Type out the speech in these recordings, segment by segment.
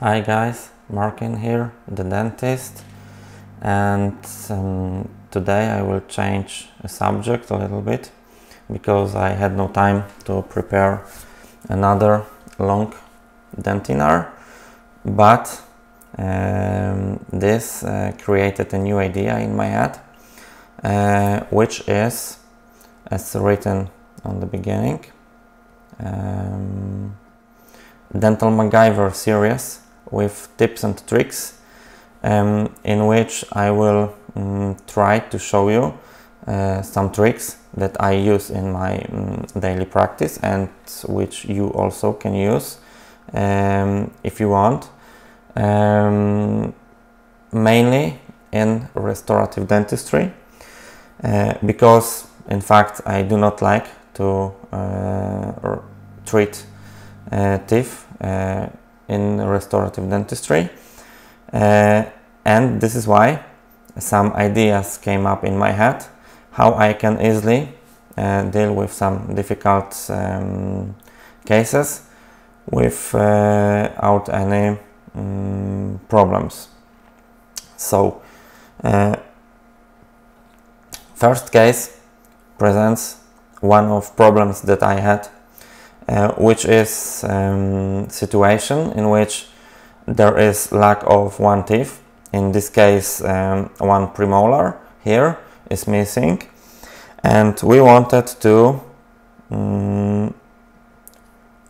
Hi guys, Martin here, the dentist, and today I will change a subject a little bit because I had no time to prepare another long dentinar, but this created a new idea in my head, which is, as written on the beginning, Dental MacGyver series with tips and tricks, in which I will try to show you some tricks that I use in my daily practice and which you also can use if you want, mainly in restorative dentistry, because in fact I do not like to treat teeth in restorative dentistry, and this is why some ideas came up in my head how I can easily deal with some difficult cases without any problems. So first case presents one of problems that I had, which is situation in which there is lack of one teeth. In this case, one premolar here is missing, and we wanted to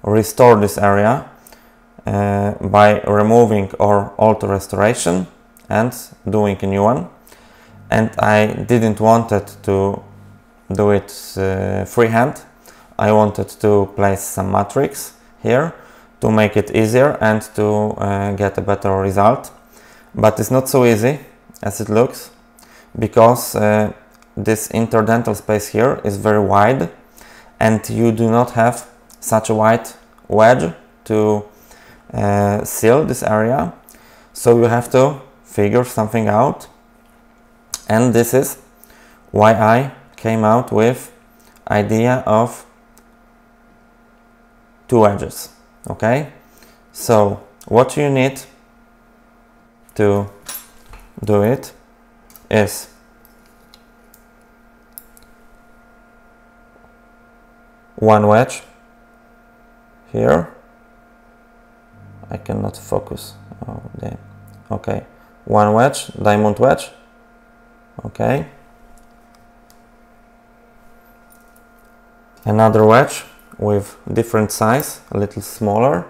restore this area by removing or auto restoration and doing a new one. And I didn't wanted to do it freehand. I wanted to place some matrix here to make it easier and to get a better result, but it's not so easy as it looks, because this interdental space here is very wide and you do not have such a wide wedge to seal this area, so you have to figure something out. And this is why I came out with idea of two edges. Okay, so what you need to do it is one wedge here. I cannot focus. Oh damn. Okay, one wedge, diamond wedge. Okay, another wedge with different size, a little smaller,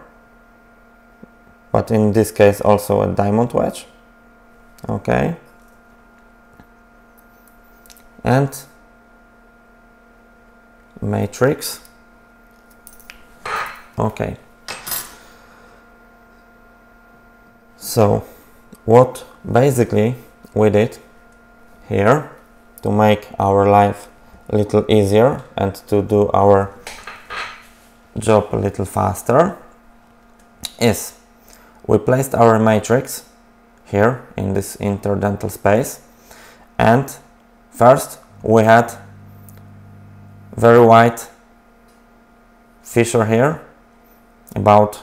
but in this case also a diamond wedge. Okay, and matrix. Okay, so what basically we did here to make our life a little easier and to do our job a little faster is we placed our matrix here in this interdental space, and first we had very wide fissure here, about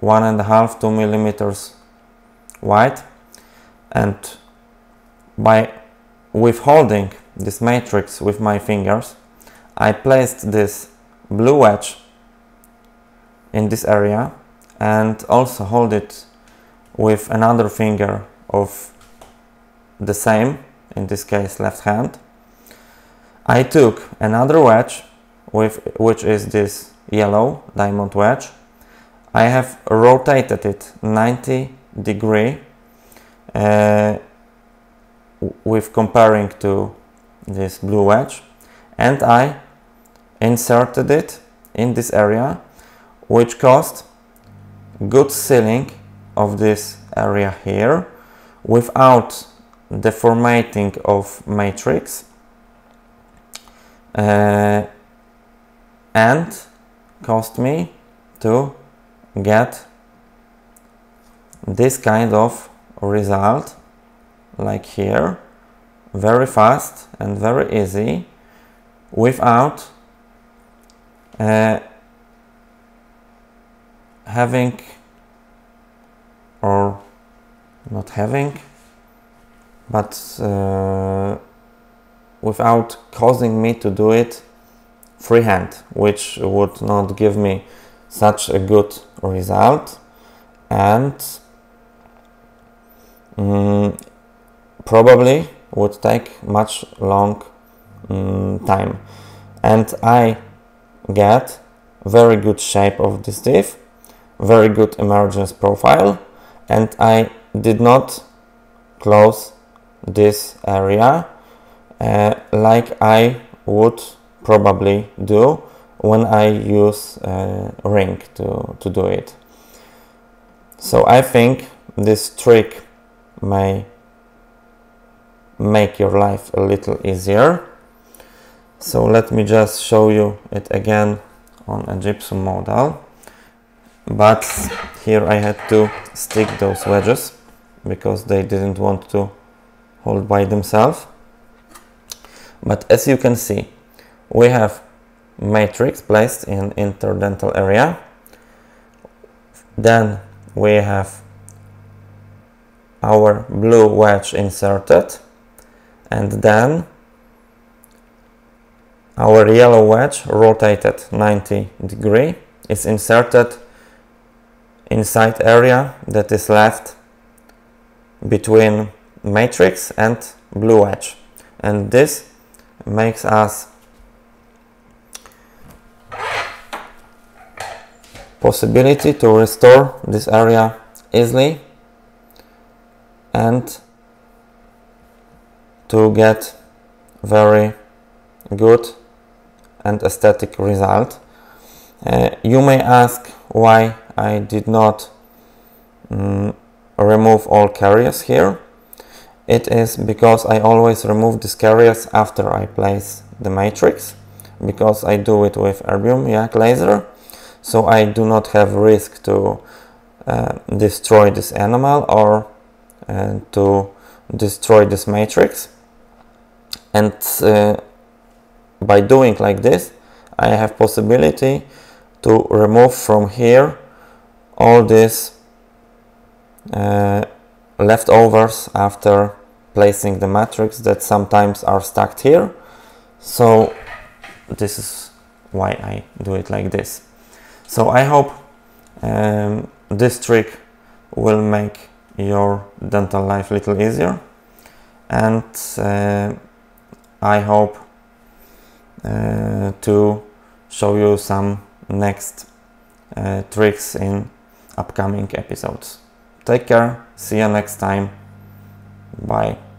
1.5–2 millimeters wide, and by withholding this matrix with my fingers, I placed this blue wedge in this area and also hold it with another finger of the same, in this case left hand. I took another wedge which is this yellow diamond wedge. I have rotated it 90 degrees with comparing to this blue wedge, and I inserted it in this area, which caused good sealing of this area here without deformating of matrix, and caused me to get this kind of result like here, very fast and very easy, without having having, but without causing me to do it freehand, which would not give me such a good result, and probably would take much long time. And I get very good shape of this teeth, very good emergence profile, and I did not close this area like I would probably do when I use a ring to do it. So I think this trick may make your life a little easier. So let me just show you it again on a gypsum model, but here I had to stick those wedges because they didn't want to hold by themselves. But as you can see, we have matrix placed in interdental area, then we have our blue wedge inserted, and then our yellow wedge rotated 90 degrees is inserted inside area that is left between matrix and blue wedge, and this makes us possibility to restore this area easily and to get very good and aesthetic result. You may ask why I did not remove all carriers here. It is because I always remove these carriers after I place the matrix, because I do it with Erbium YAG laser, so I do not have risk to destroy this enamel or to destroy this matrix. And by doing like this, I have possibility to remove from here all these leftovers after placing the matrix that sometimes are stacked here. So this is why I do it like this. So I hope this trick will make your dental life a little easier, and I hope to show you some next tricks in upcoming episodes. Take care, see you next time, bye.